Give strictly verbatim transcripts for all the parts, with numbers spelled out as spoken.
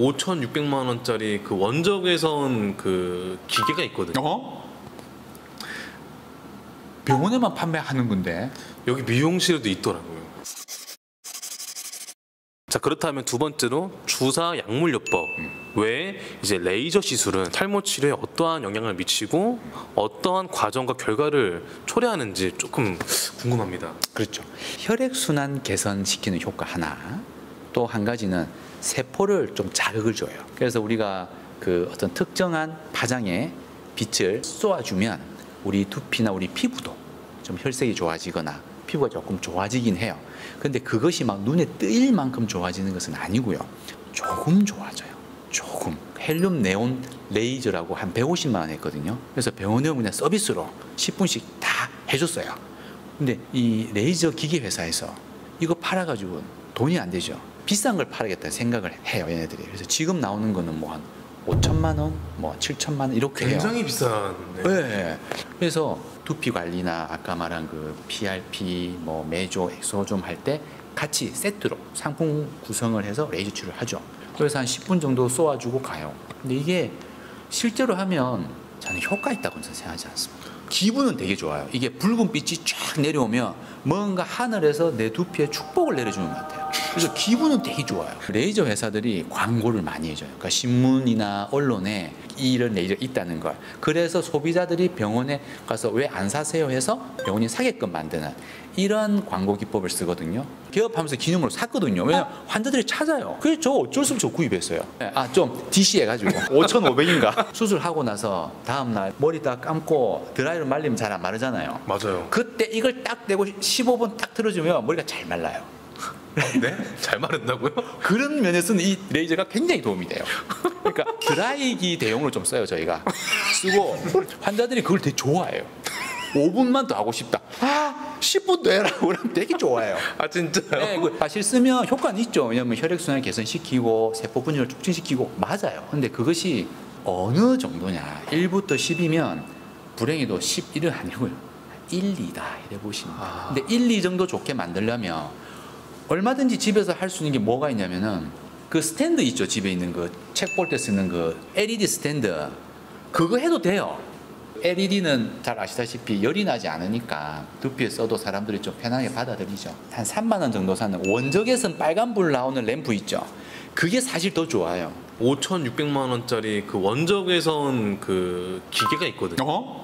오천육백만 원짜리 그 원적외 선그 기계가 있거든요. 어? 병원에만 판매하는 건데 여기 미용실에도 있더라고요. 자, 그렇다면 두 번째로 주사 약물요법 음. 외에 이제 레이저 시술은 탈모 치료에 어떠한 영향을 미치고 어떠한 과정과 결과를 초래하는지 조금 궁금합니다. 그렇죠. 혈액순환 개선시키는 효과 하나, 또 한 가지는 세포를 좀 자극을 줘요. 그래서 우리가 그 어떤 특정한 파장에 빛을 쏘아주면 우리 두피나 우리 피부도 좀 혈색이 좋아지거나 피부가 조금 좋아지긴 해요. 근데 그것이 막 눈에 뜰 만큼 좋아지는 것은 아니고요. 조금 좋아져요. 조금. 헬륨 네온 레이저라고 한 백오십만 원 했거든요. 그래서 병원에 그냥 서비스로 십 분씩 다 해줬어요. 근데 이 레이저 기계 회사에서 이거 팔아가지고 돈이 안 되죠. 비싼 걸 팔아야겠다는 생각을 해요, 얘네들이. 그래서 지금 나오는 거는 뭐 한 오천만 원, 뭐 칠천만 원 이렇게 해요. 굉장히 비싼. 네. 네. 그래서 두피 관리나 아까 말한 그 피 알 피, 뭐 메조, 엑소좀 할 때 같이 세트로 상품 구성을 해서 레이저 치료를 하죠. 그래서 한 십 분 정도 쏘아주고 가요. 근데 이게 실제로 하면 저는 효과 있다고는 생각하지 않습니다. 기분은 되게 좋아요. 이게 붉은 빛이 쫙 내려오면 뭔가 하늘에서 내 두피에 축복을 내려주는 것 같아요. 그래서 기분은 되게 좋아요. 레이저 회사들이 광고를 많이 해줘요. 그러니까 신문이나 언론에 이런 레이저 있다는 걸. 그래서 소비자들이 병원에 가서 왜 안 사세요 해서 병원이 사게끔 만드는 이런 광고 기법을 쓰거든요. 개업하면서 기념으로 샀거든요. 왜냐면 환자들이 찾아요. 그래서 저 어쩔 수 없이 구입했어요. 아, 좀 디씨해가지고 오천오백인가? 수술하고 나서 다음날 머리 다 감고 드라이로 말리면 잘 안 마르잖아요. 맞아요. 그때 이걸 딱 대고 십오 분 딱 틀어주면 머리가 잘 말라요. 네? 잘 마른다고요? 그런 면에서는 이 레이저가 굉장히 도움이 돼요. 그러니까 드라이기 대용으로 좀 써요, 저희가. 쓰고 환자들이 그걸 되게 좋아해요. 오 분만 더 하고 싶다. 아, 십 분 더 해라. 그러면 되게 좋아해요. 아, 진짜요? 네, 사실 쓰면 효과는 있죠. 왜냐하면 혈액순환 개선시키고 세포 분열을 촉진시키고 맞아요. 근데 그것이 어느 정도냐. 일부터 십이면 불행히도 십일은 아니고요. 일, 이다. 이래 보시면 돼요. 아. 근데 일, 이 정도 좋게 만들려면 얼마든지 집에서 할 수 있는 게 뭐가 있냐면은 그 스탠드 있죠, 집에 있는 그 책 볼 때 쓰는 그 엘 이 디 스탠드, 그거 해도 돼요. 엘 이 디는 잘 아시다시피 열이 나지 않으니까 두피에 써도 사람들이 좀 편하게 받아들이죠. 한 삼만 원 정도 사는 원적외선 빨간불 나오는 램프 있죠. 그게 사실 더 좋아요. 오천육백만 원짜리 그 원적외선 그 기계가 있거든요. 어?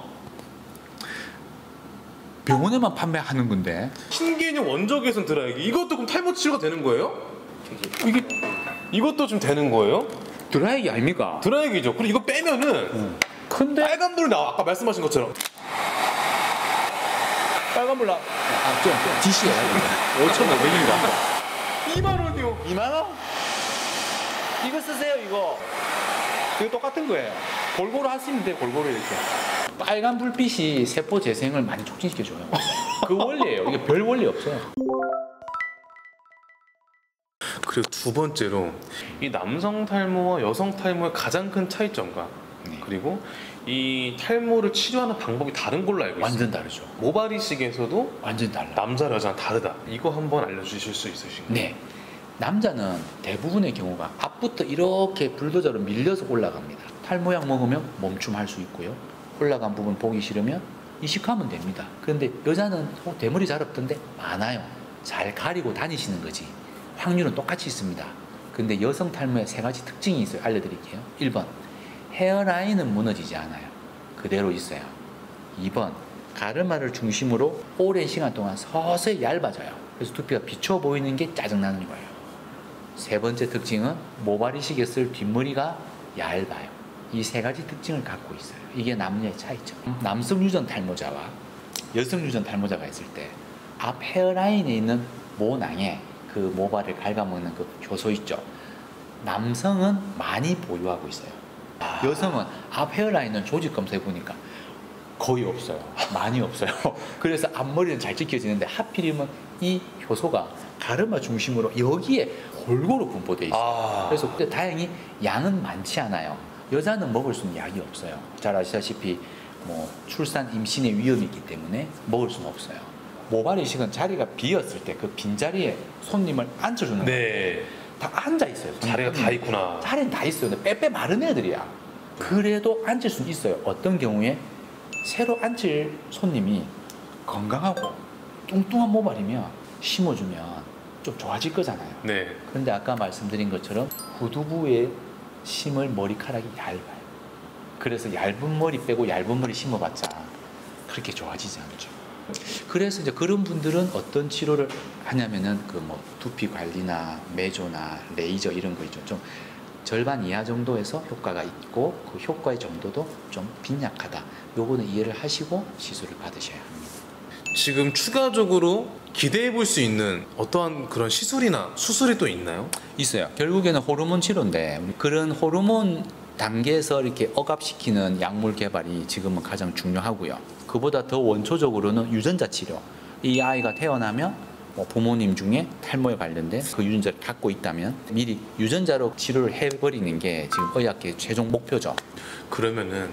병원에만 판매하는 건데 신개념 원적외선 드라이기, 이것도 그럼 탈모 치료가 되는 거예요? 이게 이것도 좀 되는 거예요? 드라이기 아닙니까? 드라이기죠. 그리고 이거 빼면은 음. 근데 빨간불 나와. 아까 말씀하신 것처럼 빨간불 나와. 아, 좀 디씨야. 오천오백인가? 이만 원이요. 이만 원? 이거 쓰세요, 이거. 이거 똑같은 거예요. 골고루 하시면 돼요, 골고루 이렇게. 빨간 불빛이 세포 재생을 많이 촉진시켜줘요. 그 원리예요. 이게 별 원리 없어요. 그리고 두 번째로 이 남성 탈모와 여성 탈모의 가장 큰 차이점과 네. 그리고 이 탈모를 치료하는 방법이 다른 걸로 알고 있어요. 완전 다르죠. 모발이식에서도 완전 달라. 남자 여자랑 다르다. 이거 한번 알려주실 수 있으신가요? 네. 남자는 대부분의 경우가 앞부터 이렇게 불도저로 밀려서 올라갑니다. 탈모약 먹으면 멈춤할 수 있고요. 올라간 부분 보기 싫으면 이식하면 됩니다. 그런데 여자는 어, 대머리 잘 없던데 많아요. 잘 가리고 다니시는 거지. 확률은 똑같이 있습니다. 근데 여성 탈모에 세 가지 특징이 있어요. 알려드릴게요. 일 번, 헤어라인은 무너지지 않아요. 그대로 있어요. 이 번, 가르마를 중심으로 오랜 시간 동안 서서히 얇아져요. 그래서 두피가 비쳐 보이는 게 짜증나는 거예요. 세 번째 특징은 모발이식에 쓸 뒷머리가 얇아요. 이 세 가지 특징을 갖고 있어요. 이게 남녀의 차이죠. 남성 유전 탈모자와 여성 유전 탈모자가 있을 때 앞 헤어라인에 있는 모낭에 그 모발을 갉아먹는 그 효소 있죠. 남성은 많이 보유하고 있어요. 여성은 앞 헤어라인은 조직 검사해 보니까 거의 없어요. 많이 없어요. 그래서 앞머리는 잘 지켜지는데 하필이면 이 효소가 가르마 중심으로 여기에 골고루 분포돼 있어요. 아... 그래서 근데 다행히 양은 많지 않아요. 여자는 먹을 수 있는 약이 없어요. 잘 아시다시피 뭐 출산, 임신의 위험이 있기 때문에 먹을 수는 없어요. 모발이식은 자리가 비었을 때 그 빈자리에 손님을 앉혀주는 거예요. 네. 다 앉아 있어요. 자리가 다 있구나. 자리는 다 있어요. 근데 빼빼 마른 애들이야. 그래도 앉을 수는 있어요. 어떤 경우에 새로 앉을 손님이 건강하고 뚱뚱한 모발이면 심어주면 좀 좋아질 거잖아요. 네. 그런데 아까 말씀드린 것처럼 후두부에 심을 머리카락이 얇아요. 그래서 얇은 머리 빼고 얇은 머리 심어봤자 그렇게 좋아지지 않죠. 그래서 이제 그런 분들은 어떤 치료를 하냐면은 그 뭐 두피 관리나 메조나 레이저 이런 거 있죠. 좀 절반 이하 정도에서 효과가 있고 그 효과의 정도도 좀 빈약하다. 요거는 이해를 하시고 시술을 받으셔야 합니다. 지금 추가적으로 기대해 볼 수 있는 어떠한 그런 시술이나 수술이 또 있나요? 있어요. 결국에는 호르몬 치료인데 그런 호르몬 단계에서 이렇게 억압시키는 약물 개발이 지금은 가장 중요하고요. 그보다 더 원초적으로는 유전자 치료. 이 아이가 태어나면 뭐 부모님 중에 탈모에 관련된 그 유전자를 갖고 있다면 미리 유전자로 치료를 해버리는 게 지금 의학계의 최종 목표죠. 그러면은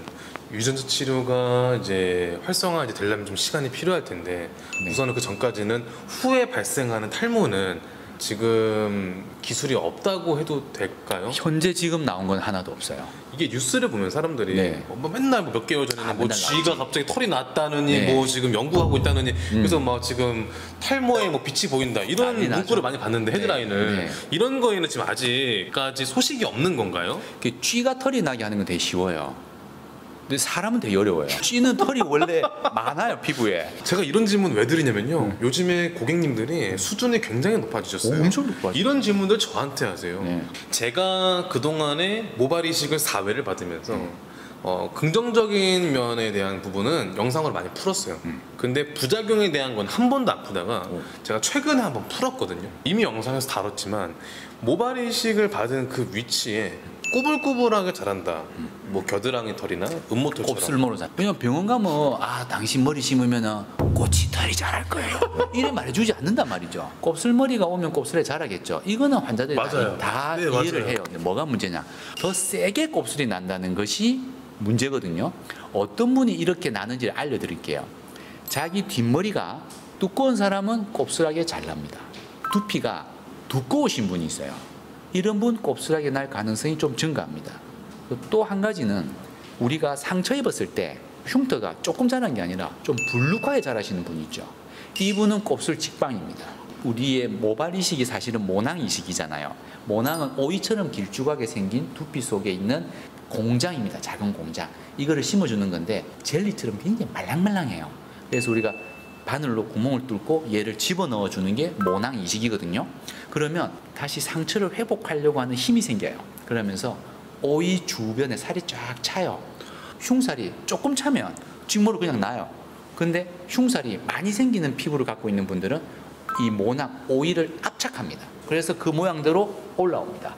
유전자 치료가 이제 활성화 이제 되려면 좀 시간이 필요할 텐데 네. 우선은 그 전까지는 후에 발생하는 탈모는 지금 기술이 없다고 해도 될까요? 현재 지금 나온 건 하나도 없어요. 이게 뉴스를 보면 사람들이 네. 뭐 맨날 뭐 몇 개월 전에 아, 뭐 쥐가 나오지. 갑자기 털이 났다느니 네. 뭐 지금 연구하고 있다느니 음. 그래서 막 지금 탈모에 뭐 빛이 보인다 이런 문구를 많이 봤는데 헤드라인을 네. 네. 이런 거에는 지금 아직까지 소식이 없는 건가요? 쥐가 털이 나게 하는 건 되게 쉬워요. 근데 사람은 되게 어려워요. 쥐는 털이 원래 많아요, 피부에. 제가 이런 질문 왜 드리냐면요. 음. 요즘에 고객님들이 수준이 굉장히 높아지셨어요. 엄청 높아지셨어요. 이런 질문들 저한테 하세요. 네. 제가 그동안에 모발 이식을 사 회를 받으면서 음. 어, 긍정적인 면에 대한 부분은 영상으로 많이 풀었어요. 음. 근데 부작용에 대한 건 한 번도 안 푸다가 오. 제가 최근에 한 번 풀었거든요. 이미 영상에서 다뤘지만 모발 이식을 받은 그 위치에 꾸불꾸불하게 자란다. 음. 뭐 겨드랑이 털이나 음모털처럼 곱슬머로 자라. 왜냐면 병원 가면 아 당신 머리 심으면은 꼬치털이 자랄 거예요. 이래 말해주지 않는단 말이죠. 곱슬머리가 오면 곱슬에 자라겠죠. 이거는 환자들이 맞아요. 다, 다 네, 이해를 맞아요. 해요. 근데 뭐가 문제냐? 더 세게 곱슬이 난다는 것이 문제거든요. 어떤 분이 이렇게 나는지를 알려드릴게요. 자기 뒷머리가 두꺼운 사람은 곱슬하게 잘 납니다. 두피가 두꺼우신 분이 있어요. 이런 분 곱슬하게 날 가능성이 좀 증가합니다. 또 한 가지는 우리가 상처 입었을 때 흉터가 조금 자란 게 아니라 좀 불룩하게 자라시는 분이 있죠. 이분은 곱슬 직방입니다. 우리의 모발 이식이 사실은 모낭 이식이잖아요. 모낭은 오이처럼 길쭉하게 생긴 두피 속에 있는 공장입니다. 작은 공장. 이거를 심어주는 건데 젤리처럼 굉장히 말랑말랑해요. 그래서 우리가 바늘로 구멍을 뚫고 얘를 집어넣어주는 게 모낭 이식이거든요. 그러면 다시 상처를 회복하려고 하는 힘이 생겨요. 그러면서 오이 주변에 살이 쫙 차요. 흉살이 조금 차면 직모로 그냥 나요. 근데 흉살이 많이 생기는 피부를 갖고 있는 분들은 이 모낭 오이를 압착합니다. 그래서 그 모양대로 올라옵니다.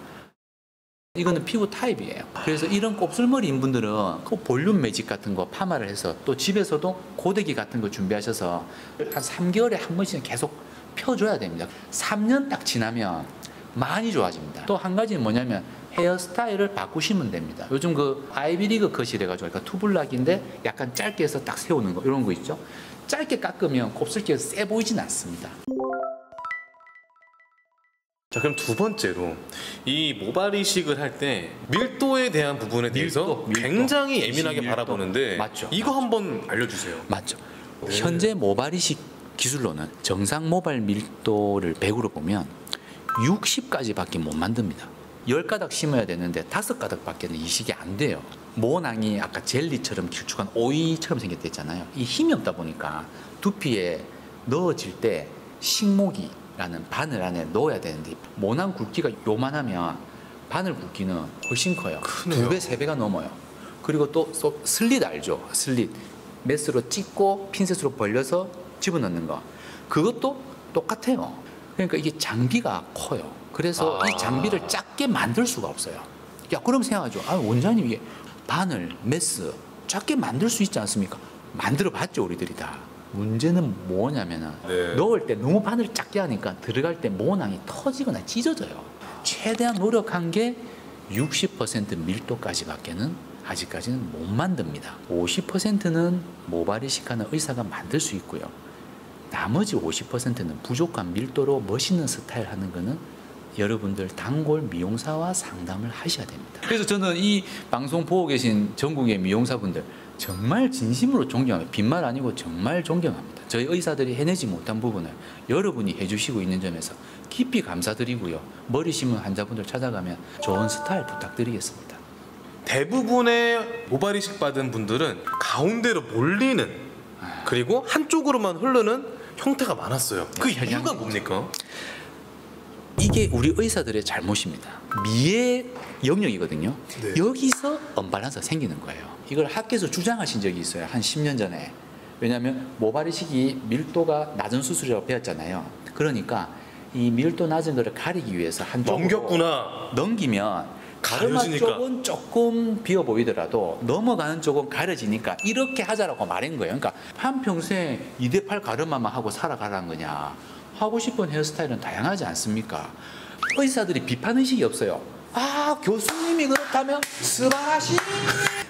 이거는 피부 타입이에요. 그래서 이런 곱슬머리인 분들은 그 볼륨 매직 같은 거 파마를 해서 또 집에서도 고데기 같은 거 준비하셔서 한 삼 개월에 한 번씩은 계속 펴줘야 됩니다. 삼 년 딱 지나면 많이 좋아집니다. 또 한 가지는 뭐냐면 헤어스타일을 바꾸시면 됩니다. 요즘 그 아이비리그 컷이 돼가지고 그러니까 투블락인데 약간 짧게 해서 딱 세우는 거 이런 거 있죠. 짧게 깎으면 곱슬기가 세 보이진 않습니다. 자 그럼 두 번째로 이 모발 이식을 할 때 밀도에 대한 부분에 대해서 밀도, 밀도. 굉장히 예민하게 밀도. 바라보는데 맞죠. 이거 맞죠. 한번 알려주세요. 맞죠. 네. 현재 모발 이식 기술로는 정상 모발 밀도를 백으로 보면 육십까지밖에 못 만듭니다. 열 가닥 심어야 되는데 다섯 가닥밖에는 이식이 안 돼요. 모낭이 아까 젤리처럼 길쭉한 오이처럼 생겼댔잖아요. 이 힘이 없다 보니까 두피에 넣어질 때 식목이 라는 바늘 안에 넣어야 되는데 모낭 굵기가 요만하면 바늘 굵기는 훨씬 커요. 두 배, 세 배가 넘어요. 그리고 또 슬릿 알죠? 슬릿. 메스로 찍고 핀셋으로 벌려서 집어넣는 거. 그것도 똑같아요. 그러니까 이게 장비가 커요. 그래서 아. 이 장비를 작게 만들 수가 없어요. 야, 그럼 생각하죠. 아, 원장님 이게 바늘, 메스 작게 만들 수 있지 않습니까? 만들어 봤죠, 우리들이 다. 문제는 뭐냐면은 네. 넣을 때 너무 바늘을 작게 하니까 들어갈 때 모낭이 터지거나 찢어져요. 최대한 노력한 게 육십 퍼센트 밀도까지밖에는 아직까지는 못 만듭니다. 오십 퍼센트는 모발 이식하는 의사가 만들 수 있고요. 나머지 오십 퍼센트는 부족한 밀도로 멋있는 스타일 하는 거는 여러분들 단골 미용사와 상담을 하셔야 됩니다. 그래서 저는 이 방송 보고 계신 전국의 미용사분들 정말 진심으로 존경합니다. 빈말 아니고 정말 존경합니다. 저희 의사들이 해내지 못한 부분을 여러분이 해주시고 있는 점에서 깊이 감사드리고요. 머리 심은 환자분들 찾아가면 좋은 스타일 부탁드리겠습니다. 대부분의 모발이식 받은 분들은 가운데로 몰리는, 그리고 한쪽으로만 흐르는 형태가 많았어요. 그 이유가 뭡니까? 이게 우리 의사들의 잘못입니다. 미의 영역이거든요. 네. 여기서 언밸런스가 생기는 거예요. 이걸 학계에서 주장하신 적이 있어요. 한 십 년 전에. 왜냐하면 모발이식이 밀도가 낮은 수술이라고 배웠잖아요. 그러니까 이 밀도 낮은 거를 가리기 위해서 한쪽으로 넘겼구나. 넘기면 가려지니까. 가르마 쪽은 조금 비어 보이더라도 넘어가는 쪽은 가려지니까 이렇게 하자라고 말한 거예요. 그러니까 한평생 이 대 팔 가르마만 하고 살아가라는 거냐. 하고 싶은 헤어스타일은 다양하지 않습니까? 의사들이 비판의식이 없어요. 아, 교수님이 그렇다면 스바라시.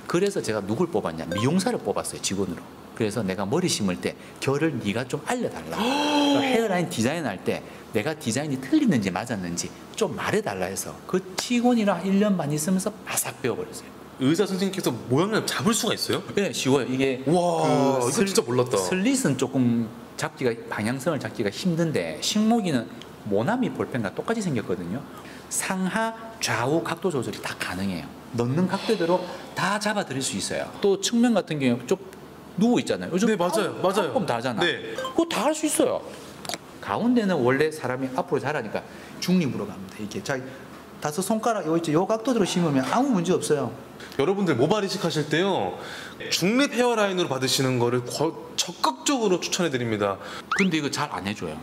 그래서 제가 누굴 뽑았냐? 미용사를 뽑았어요, 직원으로. 그래서 내가 머리 심을 때 결을 네가 좀 알려달라. 헤어라인 디자인할 때 내가 디자인이 틀리는지 맞았는지 좀 말해달라 해서 그 직원이랑 일 년 반 있으면서 바삭 배워버렸어요. 의사 선생님께서 모양을 잡을 수가 있어요? 네, 쉬워요. 이게 와, 그 슬, 이거 진짜 몰랐다. 슬릿은 조금 잡기가, 방향성을 잡기가 힘든데 식목이는 모나미 볼펜과 똑같이 생겼거든요. 상하, 좌우 각도 조절이 다 가능해요. 넣는 각도대로 다 잡아들일 수 있어요. 또 측면 같은 경우 좀 누워 있잖아요. 요즘 네, 맞아요. 아우, 맞아요. 조금 다 하잖아. 네. 그거 다 할 수 있어요. 가운데는 원래 사람이 앞으로 자라니까 중립으로 갑니다. 이렇게 자기 다섯 손가락 요 있죠. 요 각도대로 심으면 아무 문제 없어요. 여러분들 모발 이식하실 때요, 중립 헤어라인으로 받으시는 거를 거, 적극적으로 추천해 드립니다. 근데 이거 잘 안 해줘요.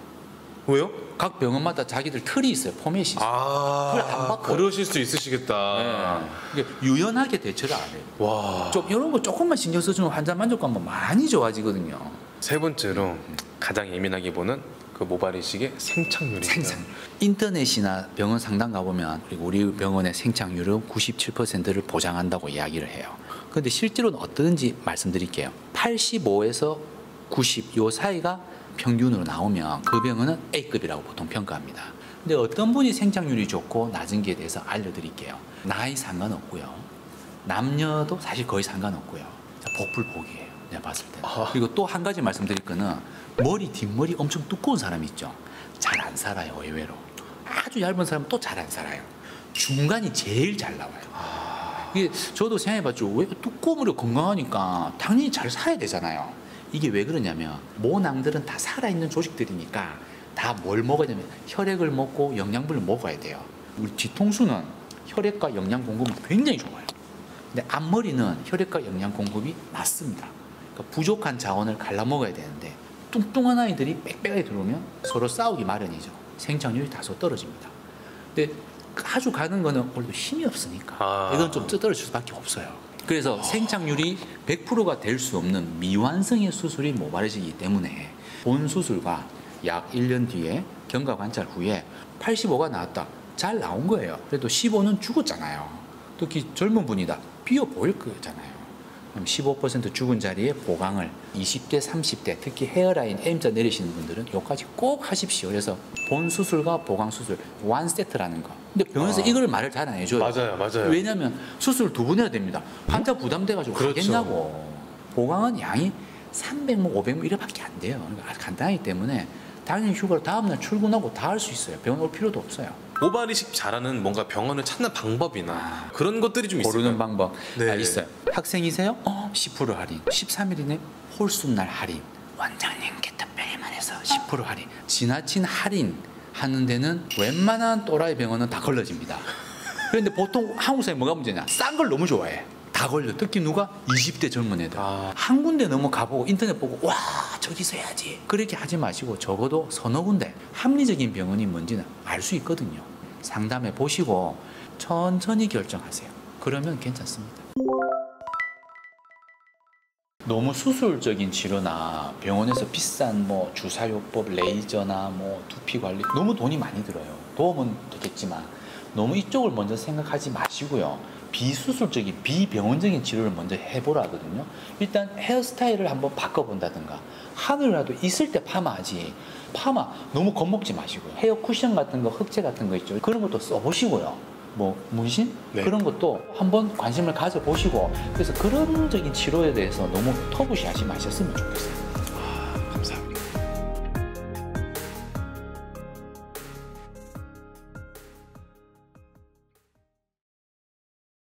왜요? 각 병원마다 자기들 틀이 있어요. 포맷이 있어요. 아, 그걸 안 바꿔요. 그러실 수 있으시겠다. 네. 유연하게 대처를 안 해요. 와. 좀 이런 거 조금만 신경 써주면 환자 만족감은 많이 좋아지거든요. 세 번째로 음. 가장 예민하게 보는 그 모발이식의 생착률입니다. 생착률. 인터넷이나 병원 상담 가보면 그리고 우리 병원의 생착률은 구십칠 퍼센트를 보장한다고 이야기를 해요. 그런데 실제로는 어떤지 말씀드릴게요. 팔십오에서 구십 요 사이가 평균으로 나오면 그 병원은 에이급이라고 보통 평가합니다. 근데 어떤 분이 생착률이 좋고 낮은 게 대해서 알려드릴게요. 나이 상관없고요. 남녀도 사실 거의 상관없고요. 복불복이에요. 내가 봤을 때는. 아. 그리고 또 한 가지 말씀드릴 거는 머리 뒷머리 엄청 두꺼운 사람 있죠. 잘 안 살아요. 의외로 아주 얇은 사람 또 잘 안 살아요. 중간이 제일 잘 나와요. 아... 이게 저도 생각해봤죠. 왜 두꺼우므로 건강하니까 당연히 잘 살아야 되잖아요. 이게 왜 그러냐면 모낭들은 다 살아있는 조직들이니까 다 뭘 먹어야 되냐면 혈액을 먹고 영양분을 먹어야 돼요. 우리 뒤통수는 혈액과 영양 공급이 굉장히 좋아요. 근데 앞머리는 혈액과 영양 공급이 낮습니다. 그러니까 부족한 자원을 갈라먹어야 되는데 뚱뚱한 아이들이 빽빽하게 들어오면 서로 싸우기 마련이죠. 생착률이 다소 떨어집니다. 근데 아주 가는 거는 오늘도 힘이 없으니까 아... 이건 좀 떨어질 수밖에 없어요. 그래서 아... 생착률이 백 퍼센트가 될 수 없는 미완성의 수술이 모발이식이기 때문에 본 수술과 약 일 년 뒤에 경과 관찰 후에 팔십오가 나왔다. 잘 나온 거예요. 그래도 십오는 죽었잖아요. 특히 젊은 분이다. 비어 보일 거잖아요. 십오 퍼센트 죽은 자리에 보강을 이십 대, 삼십 대, 특히 헤어라인 M자 내리시는 분들은 요까지 꼭 하십시오. 그래서 본 수술과 보강 수술, 원 세트라는 거. 근데 병원에서 아. 이걸 말을 잘 안 해줘요. 맞아요, 맞아요. 왜냐하면 수술 두 번 해야 됩니다. 환자 부담돼가지고 그렇죠. 가겠냐고. 보강은 양이 삼백 모, 오백 모 이래밖에 안 돼요. 그러니까 간단하기 때문에 당연히 휴가로 다음날 출근하고 다 할 수 있어요. 병원 올 필요도 없어요. 모발이식 잘하는 뭔가 병원을 찾는 방법이나 아, 그런 것들이 좀 있어요. 고르는 방법. 네. 아, 있어요. 학생이세요? 어, 십 퍼센트 할인. 십삼 일이네? 홀수날 할인. 원장님 개떡병에만 해서 십 퍼센트 할인. 지나친 할인 하는 데는 웬만한 또라이 병원은 다 걸러집니다. 그런데 보통 한국 사람이 뭐가 문제냐? 싼 걸 너무 좋아해. 다 걸려. 특히 누가? 이십 대 젊은 애들. 아. 한 군데 너무 가보고 인터넷 보고 와 저기서 해야지. 그렇게 하지 마시고 적어도 서너 군데 합리적인 병원이 뭔지는 알 수 있거든요. 상담해 보시고 천천히 결정하세요. 그러면 괜찮습니다. 너무 수술적인 치료나 병원에서 비싼 뭐 주사요법, 레이저나 뭐 두피관리 너무 돈이 많이 들어요. 도움은 되겠지만 너무 이쪽을 먼저 생각하지 마시고요. 비수술적인, 비병원적인 치료를 먼저 해보라 하거든요. 일단 헤어스타일을 한번 바꿔본다든가, 하늘이라도 있을 때 파마하지, 파마 너무 겁먹지 마시고요. 헤어 쿠션 같은 거, 흑제 같은 거 있죠. 그런 것도 써보시고요. 뭐 문신? 네. 그런 것도 한번 관심을 가져보시고, 그래서 그런적인 치료에 대해서 너무 터부시하지 마셨으면 좋겠어요.